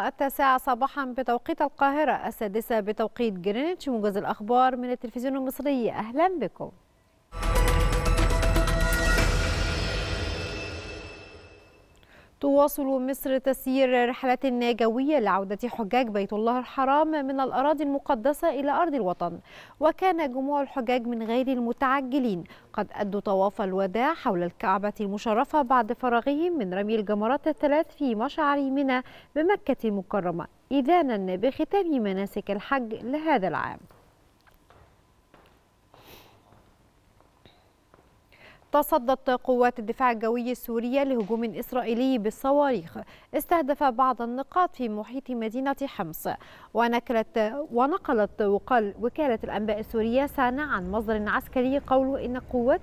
التاسعة صباحا بتوقيت القاهرة، السادسة بتوقيت جرينتش. موجز الأخبار من التلفزيون المصري، أهلا بكم. تواصل مصر تسيير رحلات جوية لعودة حجاج بيت الله الحرام من الأراضي المقدسة إلى أرض الوطن، وكان جموع الحجاج من غير المتعجلين قد أدوا طواف الوداع حول الكعبة المشرفة بعد فرغهم من رمي الجمرات الثلاث في مشعر منى بمكة المكرمة، إذانا بختام مناسك الحج لهذا العام. تصدت قوات الدفاع الجوي السورية لهجوم إسرائيلي بالصواريخ استهدف بعض النقاط في محيط مدينة حمص، ونقلت وكالة الأنباء السورية سانا عن مصدر عسكري قوله إن قوات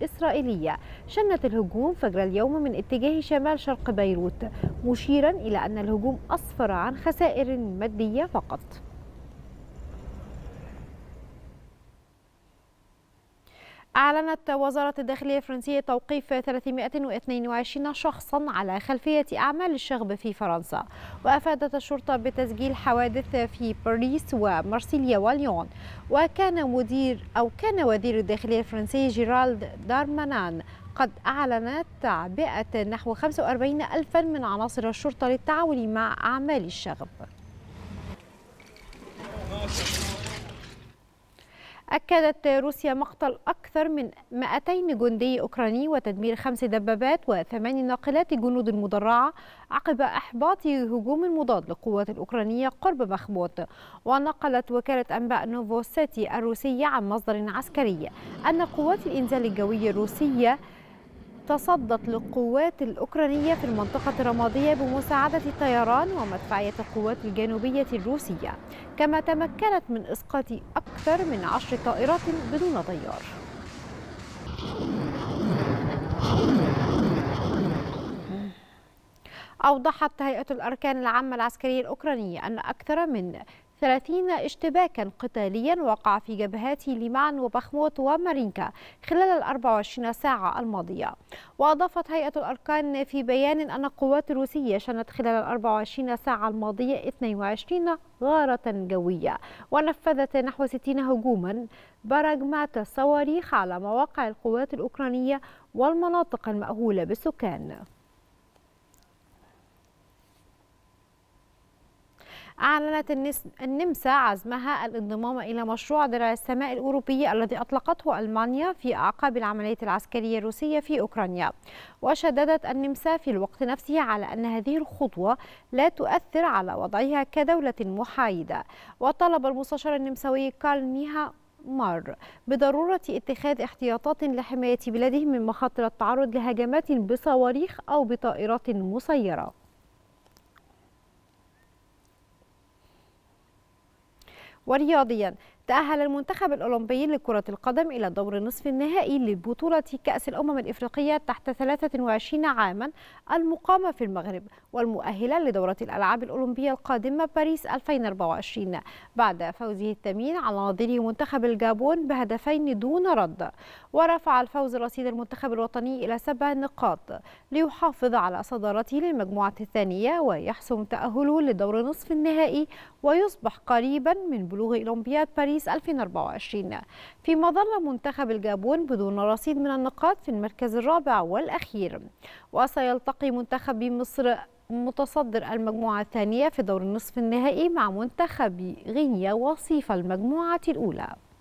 الإسرائيلية شنت الهجوم فجر اليوم من اتجاه شمال شرق بيروت، مشيرا إلى أن الهجوم أسفر عن خسائر مادية فقط. أعلنت وزارة الداخلية الفرنسية توقيف 322 شخصا على خلفية أعمال الشغب في فرنسا، وأفادت الشرطة بتسجيل حوادث في باريس ومارسيليا وليون. كان وزير الداخلية الفرنسي جيرالد دارمنان قد أعلنت تعبئة نحو 45 ألفا من عناصر الشرطة للتعاون مع أعمال الشغب. أكدت روسيا مقتل أكثر من 200 جندي أوكراني وتدمير 5 دبابات و8 ناقلات جنود مدرعة عقب إحباط هجوم مضاد للقوات الأوكرانية قرب باخموت. ونقلت وكالة أنباء نوفوسيتي الروسية عن مصدر عسكري أن قوات الإنزال الجوي الروسية تصدت للقوات الأوكرانية في المنطقة الرمادية بمساعدة الطيران ومدفعية القوات الجنوبية الروسية، كما تمكنت من إسقاط أكثر من 10 طائرات بدون طيار. أوضحت هيئة الأركان العامة العسكرية الأوكرانية أن أكثر من 30 اشتباكا قتاليا وقع في جبهات ليمان وباخموت ومارينكا خلال 24 ساعة الماضية. وأضافت هيئة الأركان في بيان أن القوات الروسية شنت خلال 24 ساعة الماضية 22 غارة جوية، ونفذت نحو 60 هجوما برجمات الصواريخ على مواقع القوات الأوكرانية والمناطق المأهولة بالسكان. أعلنت النمسا عزمها الانضمام إلى مشروع درع السماء الأوروبي الذي أطلقته ألمانيا في أعقاب العملية العسكرية الروسية في أوكرانيا. وشددت النمسا في الوقت نفسه على أن هذه الخطوة لا تؤثر على وضعها كدولة محايدة. وطلب المستشار النمساوي كارل نيها مار بضرورة اتخاذ احتياطات لحماية بلاده من مخاطر التعرض لهجمات بصواريخ أو بطائرات مسيرة. ورياضيا، تأهل المنتخب الأولمبي لكرة القدم إلى دور نصف النهائي لبطولة كأس الأمم الإفريقية تحت 23 عاما المقامة في المغرب والمؤهلة لدورة الألعاب الأولمبية القادمة باريس 2024 بعد فوزه الثمين على نظيره منتخب الجابون بهدفين دون رد. ورفع الفوز رصيد المنتخب الوطني إلى 7 نقاط ليحافظ على صدارته للمجموعة الثانية ويحسم تأهله لدور نصف النهائي ويصبح قريبا من بلوغ أولمبياد باريس 2024. فيما ظل منتخب الجابون بدون رصيد من النقاط في المركز الرابع والأخير. وسيلتقي منتخب مصر متصدر المجموعة الثانية في دور النصف النهائي مع منتخب غينيا وصيف المجموعة الأولى.